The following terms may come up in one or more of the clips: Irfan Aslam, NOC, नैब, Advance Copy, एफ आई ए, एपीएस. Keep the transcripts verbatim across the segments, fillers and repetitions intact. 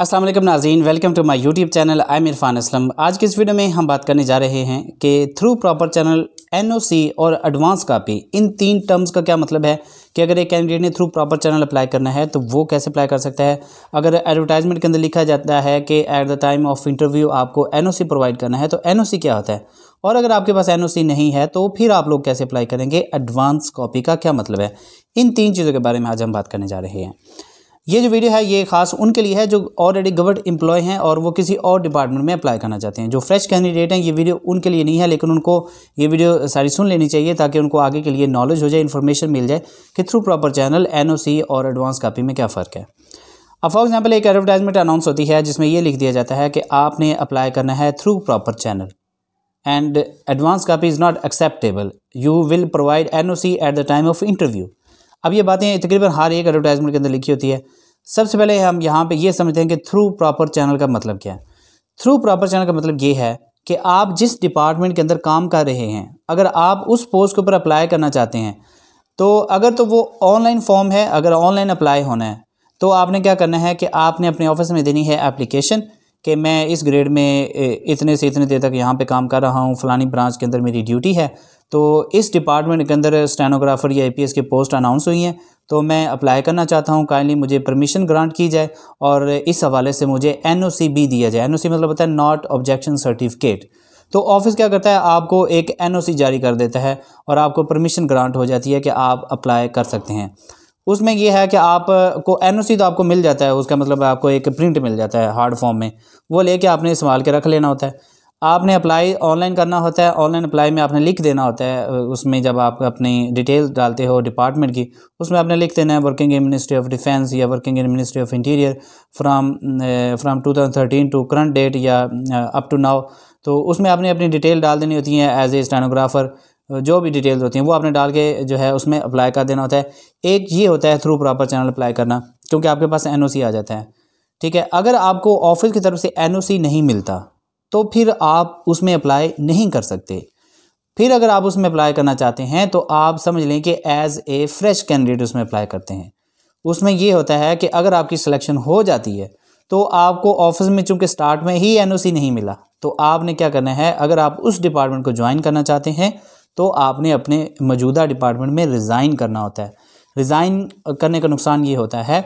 अस्सलाम वालेकुम नाज़रीन, welcome to my YouTube channel. I am Irfan Aslam. आज के इस वीडियो में हम बात करने जा रहे हैं कि थ्रू प्रॉपर चैनल, एनओसी और एडवांस कॉपी, इन तीन टर्म्स का क्या मतलब है कि अगर एक कैंडिडेट ने थ्रू प्रॉपर चैनल अप्लाई करना है तो वो कैसे अप्लाई कर सकता है। अगर एडवर्टाइजमेंट के अंदर लिखा जाता है कि at the time of interview आपको एनओसी प्रोवाइड करना है, तो एनओसी क्या होता है, और अगर आपके पास एनओसी नहीं है तो फिर आप लोग कैसे अप्लाई करेंगे, एडवांस कॉपी का क्या मतलब है। इन तीन चीज़ों के बारे में आज हम बात करने जा रहे हैं। ये जो वीडियो है ये खास उनके लिए है जो ऑलरेडी गवर्नमेंट एम्प्लॉय हैं और वो किसी और डिपार्टमेंट में अप्लाई करना चाहते हैं। जो फ्रेश कैंडिडेट हैं ये वीडियो उनके लिए नहीं है, लेकिन उनको ये वीडियो सारी सुन लेनी चाहिए ताकि उनको आगे के लिए नॉलेज हो जाए, इन्फॉर्मेशन मिल जाए कि थ्रू प्रॉपर चैनल, एनओसी और एडवांस कॉपी में क्या फ़र्क है। अब फॉर एग्जाम्पल एक एडवर्टाइजमेंट अनाउंस होती है जिसमें ये लिख दिया जाता है कि आपने अप्लाई करना है through proper channel and advance copy is not acceptable, you will provide NOC at the time of interview. अब ये बातें तकरीबन हर एक एडवर्टाइजमेंट के अंदर लिखी होती है। सबसे पहले हम यहाँ पे ये समझते हैं कि थ्रू प्रॉपर चैनल का मतलब क्या है। थ्रू प्रॉपर चैनल का मतलब ये है कि आप जिस डिपार्टमेंट के अंदर काम कर रहे हैं, अगर आप उस पोस्ट के ऊपर अप्लाई करना चाहते हैं तो अगर तो वो ऑनलाइन फॉर्म है, अगर ऑनलाइन अप्लाई होना है तो आपने क्या करना है कि आपने अपने ऑफिस में देनी है एप्लीकेशन कि मैं इस ग्रेड में इतने से इतने देर तक यहाँ पे काम कर रहा हूँ, फलानी ब्रांच के अंदर मेरी ड्यूटी है, तो इस डिपार्टमेंट के अंदर स्टेनोग्राफर या एपीएस की पोस्ट अनाउंस हुई हैं तो मैं अप्लाई करना चाहता हूँ, काइंडली मुझे परमिशन ग्रांट की जाए और इस हवाले से मुझे एनओसी भी दिया जाए। एनओसी मतलब होता है नॉट ऑब्जेक्शन सर्टिफिकेट। तो ऑफिस क्या करता है, आपको एक एनओसी जारी कर देता है और आपको परमिशन ग्रांट हो जाती है कि आप अप्लाई कर सकते हैं। उसमें यह है कि आपको एनओसी तो आपको मिल जाता है, उसका मतलब आपको एक प्रिंट मिल जाता है हार्ड फॉर्म में, वो लेके आपने संभाल के रख लेना होता है। आपने अप्लाई ऑनलाइन करना होता है, ऑनलाइन अप्लाई में आपने लिख देना होता है, उसमें जब आप अपनी डिटेल डालते हो डिपार्टमेंट की, उसमें आपने लिख देना है working in ministry of defence या working in ministry of interior from from two thousand thirteen to current date या अप टू नाउ। तो उसमें आपने अपनी डिटेल डाल देनी होती है, एज ए स्टेनोग्राफर जो भी डिटेल्स होती हैं वो आपने डाल के जो है उसमें अप्लाई कर देना होता है। एक ये होता है थ्रू प्रॉपर चैनल अप्लाई करना, क्योंकि आपके पास एनओसी आ जाता है। ठीक है, अगर आपको ऑफिस की तरफ से एनओसी नहीं मिलता तो फिर आप उसमें अप्लाई नहीं कर सकते। फिर अगर आप उसमें अप्लाई करना चाहते हैं तो आप समझ लें कि एज़ ए फ्रेश कैंडिडेट उसमें अप्लाई करते हैं। उसमें ये होता है कि अगर आपकी सिलेक्शन हो जाती है तो आपको ऑफिस में चूँकि स्टार्ट में ही एनओसी नहीं मिला, तो आपने क्या करना है, अगर आप उस डिपार्टमेंट को ज्वाइन करना चाहते हैं तो आपने अपने मौजूदा डिपार्टमेंट में रिज़ाइन करना होता है। रिज़ाइन करने का नुकसान ये होता है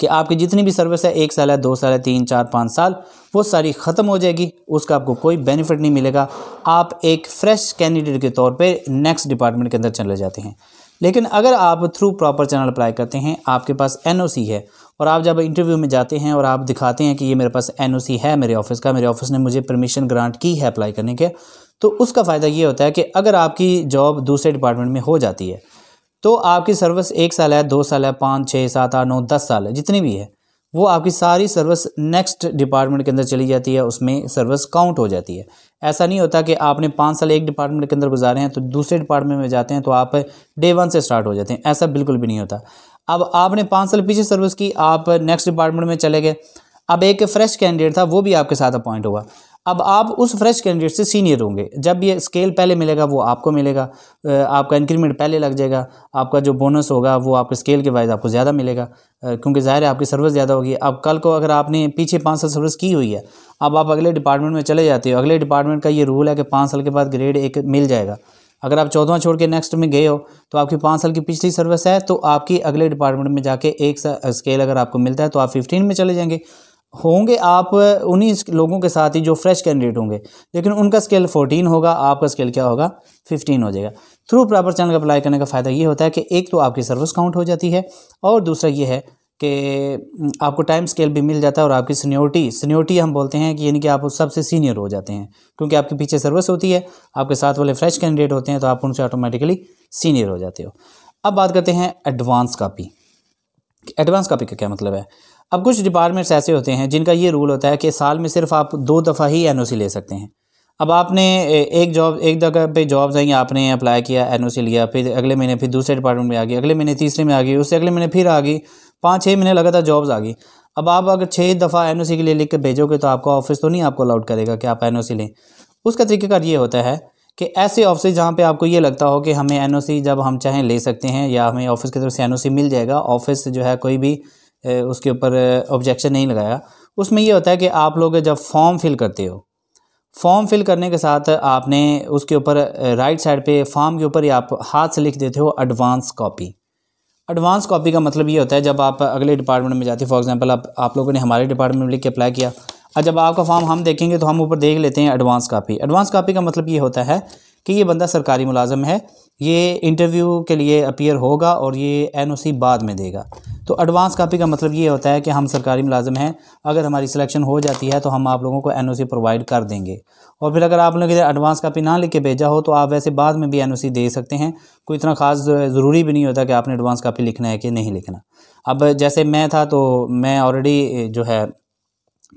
कि आपकी जितनी भी सर्विस है, एक साल है, दो साल है, तीन चार पाँच साल, वो सारी ख़त्म हो जाएगी, उसका आपको कोई बेनिफिट नहीं मिलेगा। आप एक फ़्रेश कैंडिडेट के तौर पे नेक्स्ट डिपार्टमेंट के अंदर चले जाते हैं। लेकिन अगर आप थ्रू प्रॉपर चैनल अप्लाई करते हैं, आपके पास एनओसी है और आप जब इंटरव्यू में जाते हैं और आप दिखाते हैं कि ये मेरे पास एनओसी है मेरे ऑफिस का, मेरे ऑफिस ने मुझे परमिशन ग्रांट की है अप्लाई करने के, तो उसका फ़ायदा ये होता है कि अगर आपकी जॉब दूसरे डिपार्टमेंट में हो जाती है तो आपकी सर्विस एक साल है, दो साल है, पाँच छः सात आठ नौ दस साल है, जितनी भी है, वो आपकी सारी सर्विस नेक्स्ट डिपार्टमेंट के अंदर चली जाती है, उसमें सर्विस काउंट हो जाती है। ऐसा नहीं होता कि आपने पाँच साल एक डिपार्टमेंट के अंदर गुजारे हैं तो दूसरे डिपार्टमेंट में जाते हैं तो आप डे वन से स्टार्ट हो जाते हैं, ऐसा बिल्कुल भी नहीं होता। अब आपने पाँच साल पीछे सर्विस की, आप नेक्स्ट डिपार्टमेंट में चले गए, अब एक फ़्रेश कैंडिडेट था वो भी आपके साथ अपॉइंट हुआ, अब आप उस फ्रेश कैंडिडेट से सीनियर होंगे। जब ये स्केल पहले मिलेगा वो आपको मिलेगा, आपका इंक्रीमेंट पहले लग जाएगा, आपका जो बोनस होगा वो आपके स्केल के वाइज आपको ज़्यादा मिलेगा, क्योंकि ज़ाहिर है आपकी सर्विस ज़्यादा होगी। अब कल को अगर आपने पीछे पाँच साल सर्विस की हुई है, अब आप अगले डिपार्टमेंट में चले जाते हो, अगले डिपार्टमेंट का ये रूल है कि पाँच साल के बाद ग्रेड एक मिल जाएगा। अगर आप चौदहवां छोड़ के नेक्स्ट में गए हो तो आपकी पाँच साल की पिछली सर्विस है, तो आपकी अगले डिपार्टमेंट में जाके एक स्केल अगर आपको मिलता है तो आप फिफ्टीन में चले जाएंगे, होंगे आप उन्हीं लोगों के साथ ही जो फ्रेश कैंडिडेट होंगे, लेकिन उनका स्केल चौदह होगा, आपका स्केल क्या होगा, पंद्रह हो जाएगा। थ्रू प्रॉपर चैनल का अप्लाई करने का फ़ायदा ये होता है कि एक तो आपकी सर्विस काउंट हो जाती है और दूसरा ये है कि आपको टाइम स्केल भी मिल जाता है और आपकी सीनियोरिटी सीनियोरिटी हम बोलते हैं कि यानी कि आप सबसे सीनियर हो जाते हैं, क्योंकि आपके पीछे सर्विस होती है, आपके साथ वाले फ्रेश कैंडिडेट होते हैं तो आप उनसे ऑटोमेटिकली सीनियर हो जाते हो। अब बात करते हैं एडवांस कॉपी। एडवांस कॉपी का क्या मतलब है। अब कुछ डिपार्टमेंट्स ऐसे होते हैं जिनका ये रूल होता है कि साल में सिर्फ आप दो दफ़ा ही एनओसी ले सकते हैं। अब आपने एक जॉब एक जगह पे जॉब जाएंगे, आपने अप्लाई किया, एनओसी लिया, फिर अगले महीने फिर दूसरे डिपार्टमेंट में आ गई, अगले महीने तीसरे में आ गई, उससे अगले महीने फिर आ गई, पाँच छः महीने लगातार जॉब्स आ गई। अब आप अगर छः दफ़ा एनओसी के लिए लिख कर भेजोगे तो आपका ऑफिस तो नहीं आपको अलाउड करेगा कि आप एनओसी लें। उसका तरीक़ेकार ये होता है कि ऐसे ऑफिस जहाँ पे आपको ये लगता हो कि हमें एनओसी जब हम चाहें ले सकते हैं या हमें ऑफिस की तरफ से एनओसी मिल जाएगा, ऑफिस जो है कोई भी उसके ऊपर ऑब्जेक्शन नहीं लगाया। उसमें यह होता है कि आप लोग जब फॉर्म फिल करते हो, फॉर्म फिल करने के साथ आपने उसके ऊपर राइट साइड पे फॉर्म के ऊपर ही आप हाथ से लिख देते हो एडवांस कॉपी। एडवांस कॉपी का मतलब ये होता है जब आप अगले डिपार्टमेंट में जाते हो, फॉर एग्जांपल आप आप लोगों ने हमारे डिपार्टमेंट में लिख के अप्लाई किया और जब आपका फॉर्म हम देखेंगे तो हम ऊपर देख लेते हैं एडवांस कॉपी। एडवांस कॉपी का मतलब ये होता है कि ये बंदा सरकारी मुलाजम है, ये इंटरव्यू के लिए अपीयर होगा और ये एनओसी बाद में देगा। तो एडवांस कॉपी का मतलब ये होता है कि हम सरकारी मुलाजम हैं, अगर हमारी सिलेक्शन हो जाती है तो हम आप लोगों को एनओसी प्रोवाइड कर देंगे। और फिर अगर आप लोग इधर एडवांस कॉपी ना लेके भेजा हो तो आप वैसे बाद में भी एनओसी दे सकते हैं, कोई इतना ख़ास ज़रूरी भी नहीं होता कि आपने एडवांस कॉपी लिखना है कि नहीं लिखना। अब जैसे मैं था तो मैं ऑलरेडी जो है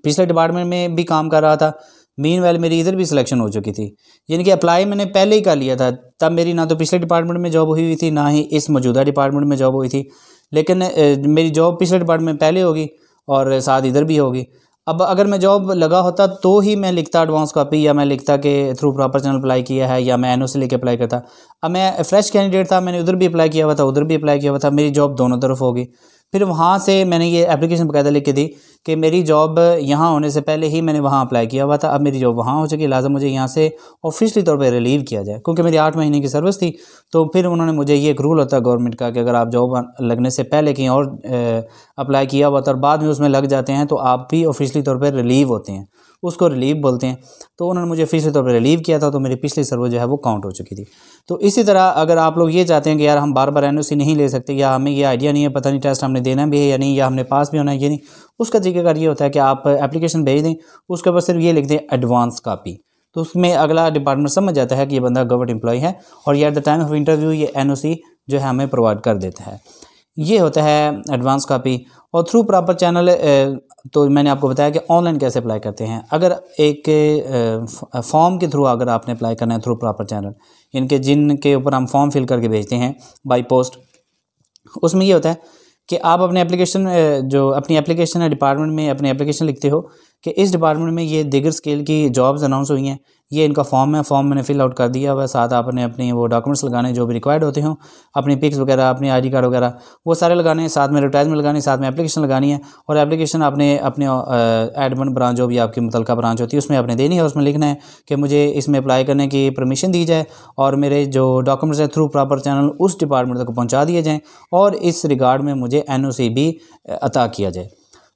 पिछले डिपार्टमेंट में भी काम कर रहा था, मीनवाइल मेरी इधर भी सिलेक्शन हो चुकी थी, यानी कि अप्लाई मैंने पहले ही कर लिया था। तब मेरी ना तो पिछले डिपार्टमेंट में जॉब हुई हुई थी ना ही इस मौजूदा डिपार्टमेंट में जॉब हुई थी, लेकिन मेरी जॉब पिछले डिपार्टमेंट में पहले होगी और साथ इधर भी होगी। अब अगर मैं जॉब लगा होता तो ही मैं लिखता एडवांस कॉपी, या मैं लिखता कि थ्रू प्रॉपर चैनल अप्लाई किया है, या मैं एन ओ सी लेके अप्लाई करता। अब मैं फ्रेश कैंडिडेट था, मैंने उधर भी अप्लाई किया हुआ था उधर भी अप्लाई किया हुआ था, मेरी जॉब दोनों तरफ होगी। फिर वहाँ से मैंने ये एप्लीकेशन बकायदा लिख के दी कि मेरी जॉब यहाँ होने से पहले ही मैंने वहाँ अप्लाई किया हुआ था, अब मेरी जॉब वहाँ हो चुकी, लाजम मुझे यहाँ से ऑफिशियली तौर पे रिलीव किया जाए, क्योंकि मेरी आठ महीने की सर्विस थी। तो फिर उन्होंने मुझे ये एक रूल होता है गवर्नमेंट का कि अगर आप जॉब लगने से पहले कहीं और अप्लाई किया हुआ था और बाद में उसमें लग जाते हैं तो आप भी ऑफिशियली तौर पर रिलीव होते हैं, उसको रिलीव बोलते हैं। तो उन्होंने मुझे ऑफिशियल तौर पर रिलीव किया था, तो मेरी पिछली सर्विस जो है वो काउंट हो चुकी थी। तो इसी तरह अगर आप लोग ये चाहते हैं कि यार हम बार बार एन ओ सी नहीं ले सकते, या हमें ये आइडिया नहीं है पता नहीं टेस्ट हमने देना भी है या नहीं, या हमने पास भी होना है या नहीं, उसका तरीकेकार ये होता है कि आप एप्लीकेशन भेज दें, उसके ऊपर सिर्फ ये लिख दें एडवांस कॉपी, तो उसमें अगला डिपार्टमेंट समझ जाता है कि ये बंदा गवर्नमेंट एम्प्लॉय है और ये at the time of interview ये एन ओ सी जो है हमें प्रोवाइड कर देता है। ये होता है एडवांस कॉपी। और थ्रू प्रॉपर चैनल तो मैंने आपको बताया कि ऑनलाइन कैसे अप्लाई करते हैं। अगर एक फॉर्म के थ्रू अगर आपने अप्लाई करना है थ्रू प्रॉपर चैनल, इनके जिनके ऊपर हम फॉर्म फिल करके भेजते हैं बाय पोस्ट, उसमें ये होता है कि आप अपने एप्लीकेशन जो अपनी एप्लीकेशन है डिपार्टमेंट में अपनी एप्लीकेशन लिखते हो कि इस डिपार्टमेंट में ये दिगर स्केल की जॉब्स अनाउंस हुई हैं, ये इनका फॉर्म है, फॉर्म मैंने फिल आउट कर दिया हुआ, साथ आपने अपने वो डॉक्यूमेंट्स लगाने जो भी रिक्वायर्ड होते हों, अपनी पिक्स वगैरह, अपने आईडी कार्ड वगैरह वो सारे लगाने हैं, साथ में एडवर्टाइजमेंट लगानी है, साथ में एप्लीकेशन लगानी है। और एप्लीकेशन आपने अपने एडमिन ब्रांच जो भी आपकी मुतलका ब्रांच होती है उसमें आपने देनी है, उसमें लिखना है कि मुझे इसमें अप्लाई करने की परमिशन दी जाए और मेरे जो डॉक्यूमेंट्स हैं थ्रू प्रॉपर चैनल उस डिपार्टमेंट तक पहुँचा दिए जाएँ और इस रिगार्ड में मुझे एन ओ सी भी अता किया जाए।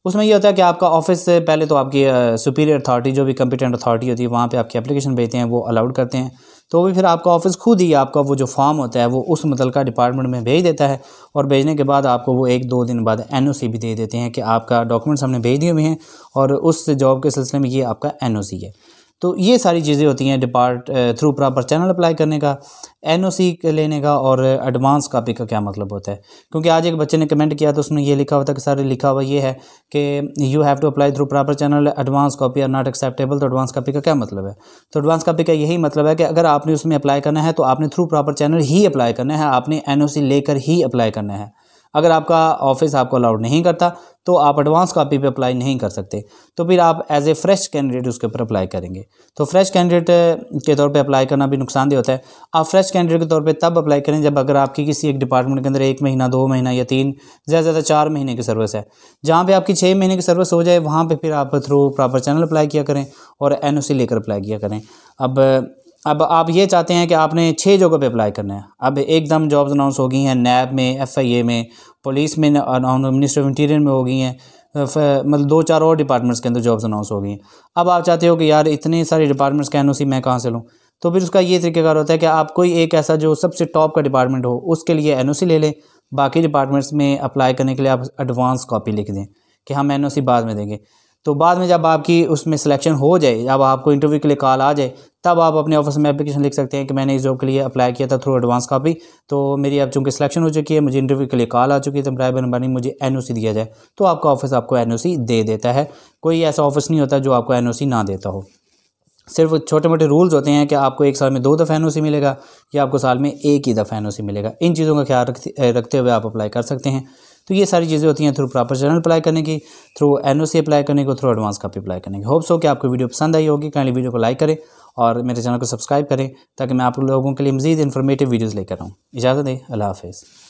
उसमें यह होता है कि आपका ऑफिस से पहले तो आपकी सुपीरियर अथॉरिटी जो भी कंपिटेंट अथॉरिटी होती है वहाँ पे आपकी एप्लीकेशन भेजते हैं, वो अलाउड करते हैं। तो भी फिर आपका ऑफिस खुद ही आपका वो जो फॉर्म होता है वो उस मुतलका डिपार्टमेंट में भेज देता है और भेजने के बाद आपको वो एक दो दिन बाद एन ओ सी भी दे देते हैं कि आपका डॉक्यूमेंट्स हमने भेज दिए हुए हैं और उस जॉब के सिलसिले में ये आपका एन ओ सी है। तो ये सारी चीज़ें होती हैं depart through proper channel apply करने का, एन ओ सी लेने का और एडवांस कॉपी का क्या मतलब होता है। क्योंकि आज एक बच्चे ने कमेंट किया तो उसमें ये लिखा हुआ था कि सारे लिखा हुआ ये है कि you have to apply through proper channel, advance copy are not acceptable. तो एडवांस कॉपी का क्या मतलब है? तो एडवांस कॉपी का यही मतलब है कि अगर आपने उसमें अप्लाई करना है तो आपने थ्रू प्रॉपर चैनल ही अप्लाई करना है, आपने एन ओ सी लेकर ही अप्लाई करना है। अगर आपका ऑफिस आपको अलाउड नहीं करता तो आप एडवांस कॉपी पे अप्लाई नहीं कर सकते, तो फिर आप एज ए फ्रेश कैंडिडेट उसके ऊपर अप्लाई करेंगे। तो फ्रेश कैंडिडेट के तौर पे अप्लाई करना भी नुकसानदेह होता है। आप फ्रेश कैंडिडेट के तौर पे तब अप्लाई करें जब अगर आपकी किसी एक डिपार्टमेंट के अंदर एक महीना, दो महीना या तीन, ज़्यादा ज़्यादा चार महीने की सर्विस है। जहाँ पर आपकी छः महीने की सर्विस हो जाए वहाँ पर फिर आप थ्रू प्रॉपर चैनल अप्लाई किया करें और एन ओ सी लेकर अप्लाई किया करें। अब अब आप ये चाहते हैं कि आपने छः जगह पे अप्लाई करना है, अब एकदम जॉब्स अनाउंस हो गई हैं, नैब में, एफ आई ए में, पुलिस में, मिनिस्ट्री ऑफ इंटीरियर में हो गई हैं, मतलब दो चार और डिपार्टमेंट्स के अंदर जॉब्स अनाउंस हो गई हैं। अब आप चाहते हो कि यार इतने सारे डिपार्टमेंट्स का एन ओ सी मैं कहाँ से लूँ? तो फिर उसका ये तरीकेकार होता है कि आप कोई एक ऐसा जो सबसे टॉप का डिपार्टमेंट हो उसके लिए एन ओ सी ले लें, बाकी डिपार्टमेंट्स में अप्लाई करने के लिए आप एडवांस कॉपी लिख दें कि हम एन ओ सी बाद में देंगे। तो बाद में जब आपकी उसमें सिलेक्शन हो जाए, जब आपको इंटरव्यू के लिए कॉल आ जाए, तब आप अपने ऑफिस में एप्लीकेशन लिख सकते हैं कि मैंने इस जॉब के लिए अप्लाई किया था थ्रू एडवांस कॉपी, तो मेरी अब चूँकि सिलेक्शन हो चुकी है, मुझे इंटरव्यू के लिए कॉल आ चुकी है, तो बराए बनबानी मुझे एन ओ सी दिया जाए। तो आपका ऑफिस आपको एन ओ सी दे देता है, कोई ऐसा ऑफिस नहीं होता जो आपको एन ओ सी ना देता हो। सिर्फ छोटे मोटे रूल्स होते हैं कि आपको एक साल में दो दफ़ा एन ओ सी मिलेगा या आपको साल में एक ही दफ़ा एन ओ सी मिलेगा। इन चीज़ों का ख्याल रखते हुए आप अप्लाई कर सकते हैं। तो ये सारी चीज़ें होती हैं थ्रू प्रॉपर चैनल अप्लाई करने की, थ्रू एनओसी अप्लाई करने को, थ्रू एडवांस कॉपी अप्लाई करने की। होप्स हो कि आपको वीडियो पसंद आई होगी। काइंडली वीडियो को लाइक करें और मेरे चैनल को सब्सक्राइब करें ताकि मैं आप लोगों के लिए मज़ीद इन्फॉर्मेटिव वीडियोज़ लेकर आऊँ। इजाज़त दें, अल्लाह हाफ़िज़।